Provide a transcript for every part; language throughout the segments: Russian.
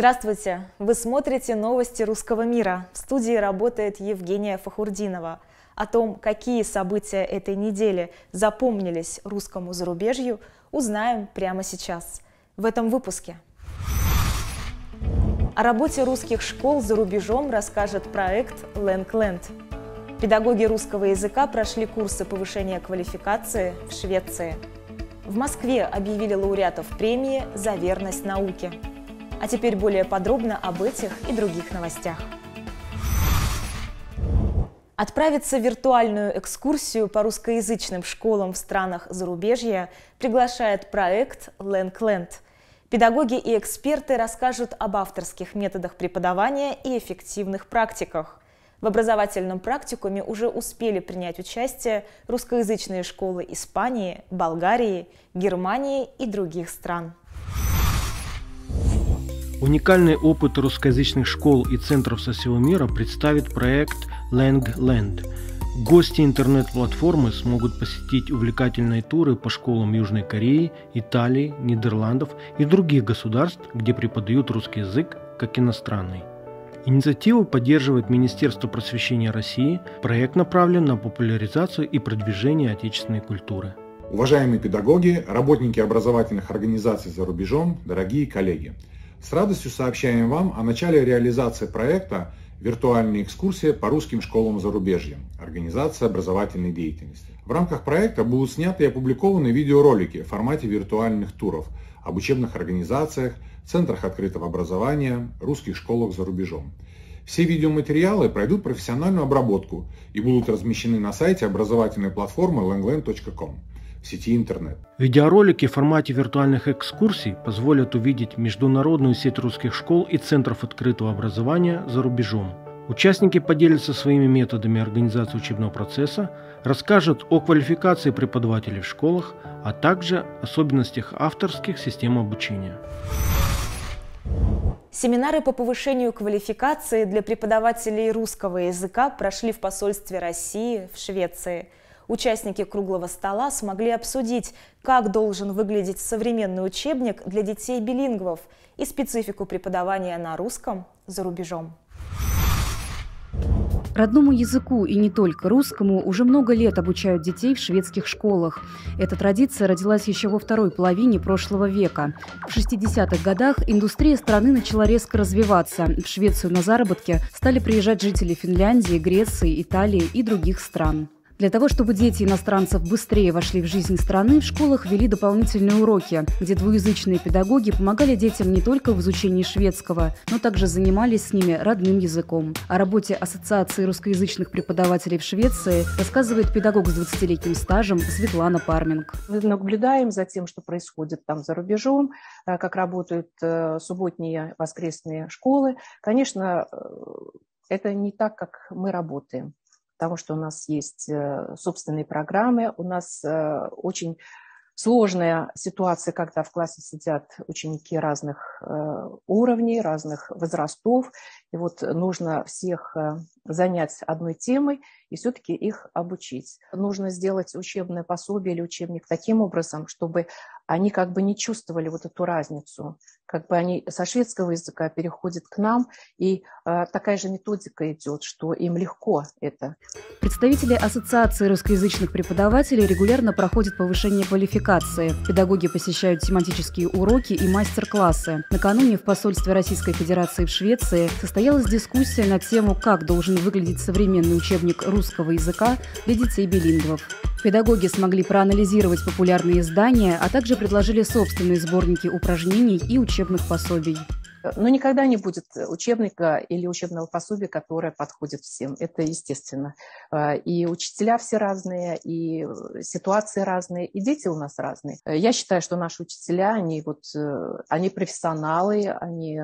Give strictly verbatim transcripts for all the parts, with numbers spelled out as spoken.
Здравствуйте! Вы смотрите «Новости Русского мира». В студии работает Евгения Фахурдинова. О том, какие события этой недели запомнились русскому зарубежью, узнаем прямо сейчас, в этом выпуске. О работе русских школ за рубежом расскажет проект «Lang Land». Педагоги русского языка прошли курсы повышения квалификации в Швеции. В Москве объявили лауреатов премии «За верность науке». А теперь более подробно об этих и других новостях. Отправиться в виртуальную экскурсию по русскоязычным школам в странах зарубежья приглашает проект «Lang Land». Педагоги и эксперты расскажут об авторских методах преподавания и эффективных практиках. В образовательном практикуме уже успели принять участие русскоязычные школы Испании, Болгарии, Германии и других стран. Уникальный опыт русскоязычных школ и центров со всего мира представит проект Lang Land. Гости интернет-платформы смогут посетить увлекательные туры по школам Южной Кореи, Италии, Нидерландов и других государств, где преподают русский язык как иностранный. Инициативу поддерживает Министерство просвещения России. Проект направлен на популяризацию и продвижение отечественной культуры. Уважаемые педагоги, работники образовательных организаций за рубежом, дорогие коллеги! С радостью сообщаем вам о начале реализации проекта «Виртуальная экскурсия по русским школам зарубежья. Организация образовательной деятельности». В рамках проекта будут сняты и опубликованы видеоролики в формате виртуальных туров об учебных организациях, центрах открытого образования, русских школах за рубежом. Все видеоматериалы пройдут профессиональную обработку и будут размещены на сайте образовательной платформы лэнг лэнд точка ком. В сети интернет. Видеоролики в формате виртуальных экскурсий позволят увидеть международную сеть русских школ и центров открытого образования за рубежом. Участники поделятся своими методами организации учебного процесса, расскажут о квалификации преподавателей в школах, а также особенностях авторских систем обучения. Семинары по повышению квалификации для преподавателей русского языка прошли в посольстве России в Швеции. Участники круглого стола смогли обсудить, как должен выглядеть современный учебник для детей-билингвов и специфику преподавания на русском за рубежом. Родному языку и не только русскому уже много лет обучают детей в шведских школах. Эта традиция родилась еще во второй половине прошлого века. В шестидесятых годах индустрия страны начала резко развиваться. В Швецию на заработки стали приезжать жители Финляндии, Греции, Италии и других стран. Для того, чтобы дети иностранцев быстрее вошли в жизнь страны, в школах вели дополнительные уроки, где двуязычные педагоги помогали детям не только в изучении шведского, но также занимались с ними родным языком. О работе Ассоциации русскоязычных преподавателей в Швеции рассказывает педагог с двадцатилетним стажем Светлана Парминг. Мы наблюдаем за тем, что происходит там за рубежом, как работают субботние, воскресные школы. Конечно, это не так, как мы работаем. Потому что у нас есть собственные программы, у нас очень сложная ситуация, когда в классе сидят ученики разных уровней, разных возрастов, и вот нужно всех занять одной темой и все-таки их обучить. Нужно сделать учебное пособие или учебник таким образом, чтобы они как бы не чувствовали вот эту разницу, как бы они со шведского языка переходят к нам, и э, такая же методика идет, что им легко это. Представители Ассоциации русскоязычных преподавателей регулярно проходят повышение квалификации. Педагоги посещают тематические уроки и мастер-классы. Накануне в посольстве Российской Федерации в Швеции состоялась дискуссия на тему, как должен выглядеть современный учебник русского языка для детей-билингвов. Педагоги смогли проанализировать популярные издания, а также предложили собственные сборники упражнений и учебных пособий. Но никогда не будет учебника или учебного пособия, которое подходит всем. Это естественно. И учителя все разные, и ситуации разные, и дети у нас разные. Я считаю, что наши учителя, они, вот, они профессионалы, они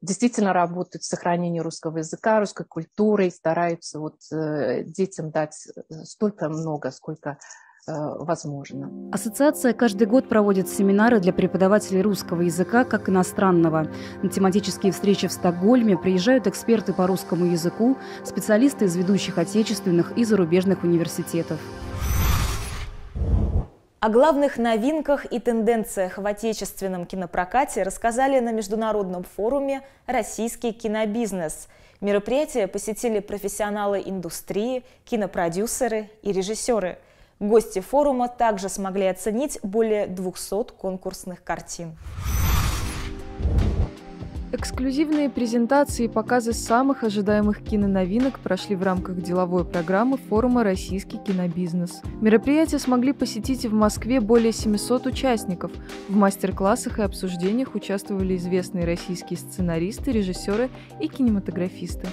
действительно работают в сохранении русского языка, русской культуры, и стараются вот детям дать столько много, сколько возможно. Ассоциация каждый год проводит семинары для преподавателей русского языка как иностранного. На тематические встречи в Стокгольме приезжают эксперты по русскому языку, специалисты из ведущих отечественных и зарубежных университетов. О главных новинках и тенденциях в отечественном кинопрокате рассказали на Международном форуме «Российский кинобизнес». Мероприятие посетили профессионалы индустрии, кинопродюсеры и режиссеры. Гости форума также смогли оценить более двухсот конкурсных картин. Эксклюзивные презентации и показы самых ожидаемых киноновинок прошли в рамках деловой программы форума «Российский кинобизнес». Мероприятие смогли посетить в Москве более семисот участников. В мастер-классах и обсуждениях участвовали известные российские сценаристы, режиссеры и кинематографисты.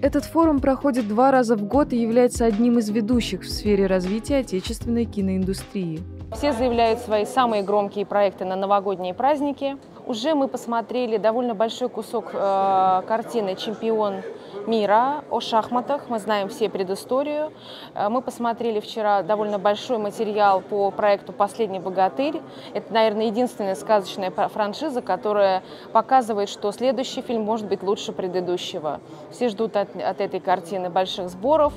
Этот форум проходит два раза в год и является одним из ведущих в сфере развития отечественной киноиндустрии. Все заявляют свои самые громкие проекты на новогодние праздники. Уже мы посмотрели довольно большой кусок э, картины «Чемпион мира» о шахматах. Мы знаем все предысторию. Мы посмотрели вчера довольно большой материал по проекту «Последний богатырь». Это, наверное, единственная сказочная франшиза, которая показывает, что следующий фильм может быть лучше предыдущего. Все ждут от, от этой картины больших сборов.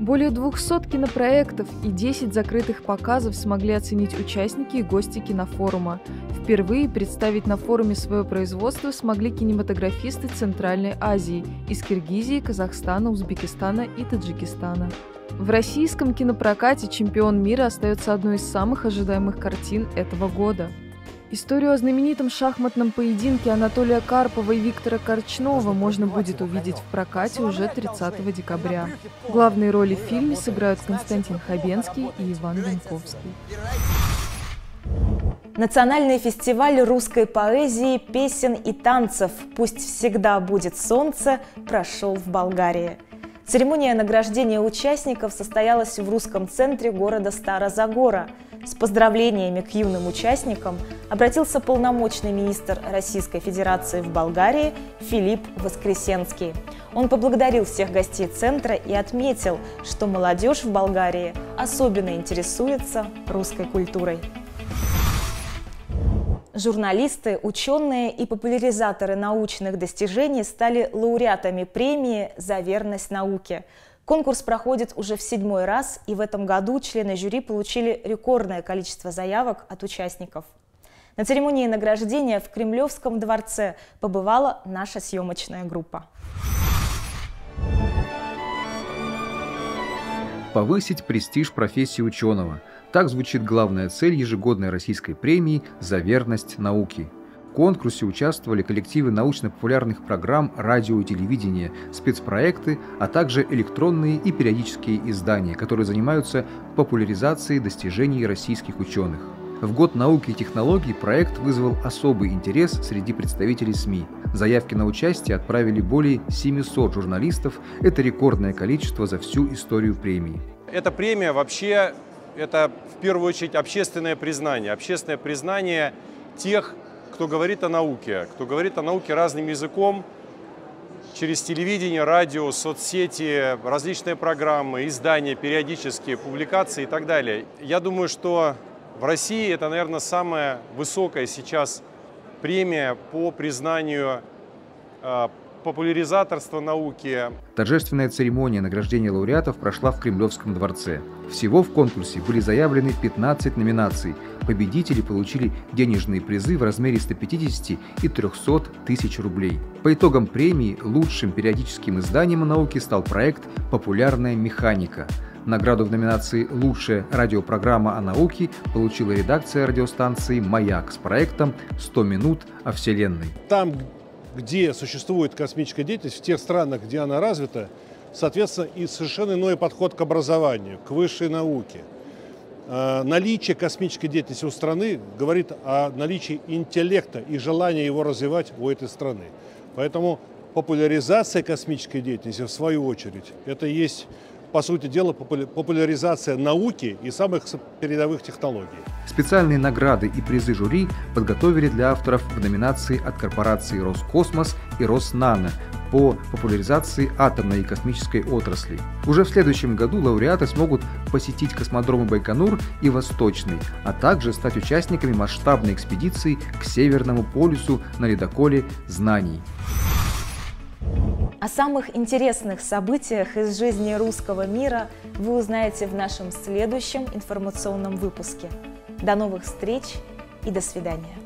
Более двухсот кинопроектов и десять закрытых показов смогли оценить участники и гости кинофорума. Впервые представить на форуме свое производство смогли кинематографисты Центральной Азии из Киргизии, Казахстана, Узбекистана и Таджикистана. В российском кинопрокате «Чемпион мира» остается одной из самых ожидаемых картин этого года. Историю о знаменитом шахматном поединке Анатолия Карпова и Виктора Корчного можно будет увидеть в прокате уже тридцатого декабря. Главные роли в фильме сыграют Константин Хабенский и Иван Женковский. Национальный фестиваль русской поэзии, песен и танцев «Пусть всегда будет солнце» прошел в Болгарии. Церемония награждения участников состоялась в русском центре города Стара-Загора. С поздравлениями к юным участникам обратился полномочный министр Российской Федерации в Болгарии Филипп Воскресенский. Он поблагодарил всех гостей центра и отметил, что молодежь в Болгарии особенно интересуется русской культурой. Журналисты, ученые и популяризаторы научных достижений стали лауреатами премии «За верность науке». Конкурс проходит уже в седьмой раз, и в этом году члены жюри получили рекордное количество заявок от участников. На церемонии награждения в Кремлевском дворце побывала наша съемочная группа. Повысить престиж профессии ученого. Так звучит главная цель ежегодной российской премии «За верность науке». В конкурсе участвовали коллективы научно-популярных программ радио и телевидения, спецпроекты, а также электронные и периодические издания, которые занимаются популяризацией достижений российских ученых. В год науки и технологий проект вызвал особый интерес среди представителей СМИ. Заявки на участие отправили более семисот журналистов. Это рекордное количество за всю историю премии. Эта премия вообще, это в первую очередь общественное признание. Общественное признание тех, кто говорит о науке, кто говорит о науке разным языком, через телевидение, радио, соцсети, различные программы, издания, периодические публикации и так далее. Я думаю, что в России это, наверное, самая высокая сейчас премия по признанию э, популяризаторства науки. Торжественная церемония награждения лауреатов прошла в Кремлевском дворце. Всего в конкурсе были заявлены пятнадцать номинаций. Победители получили денежные призы в размере ста пятидесяти и трёхсот тысяч рублей. По итогам премии лучшим периодическим изданием о науке стал проект «Популярная механика». Награду в номинации «Лучшая радиопрограмма о науке» получила редакция радиостанции «Маяк» с проектом «сто минут о вселенной». Там, где существует космическая деятельность, в тех странах, где она развита, соответственно, и совершенно иной подход к образованию, к высшей науке. Наличие космической деятельности у страны говорит о наличии интеллекта и желании его развивать у этой страны. Поэтому популяризация космической деятельности, в свою очередь, это и есть, по сути дела, популяризация науки и самых передовых технологий. Специальные награды и призы жюри подготовили для авторов в номинации от корпорации «Роскосмос» и «Роснано» по популяризации атомной и космической отрасли. Уже в следующем году лауреаты смогут посетить космодромы Байконур и Восточный, а также стать участниками масштабной экспедиции к Северному полюсу на ледоколе «Знаний». О самых интересных событиях из жизни русского мира вы узнаете в нашем следующем информационном выпуске. До новых встреч и до свидания.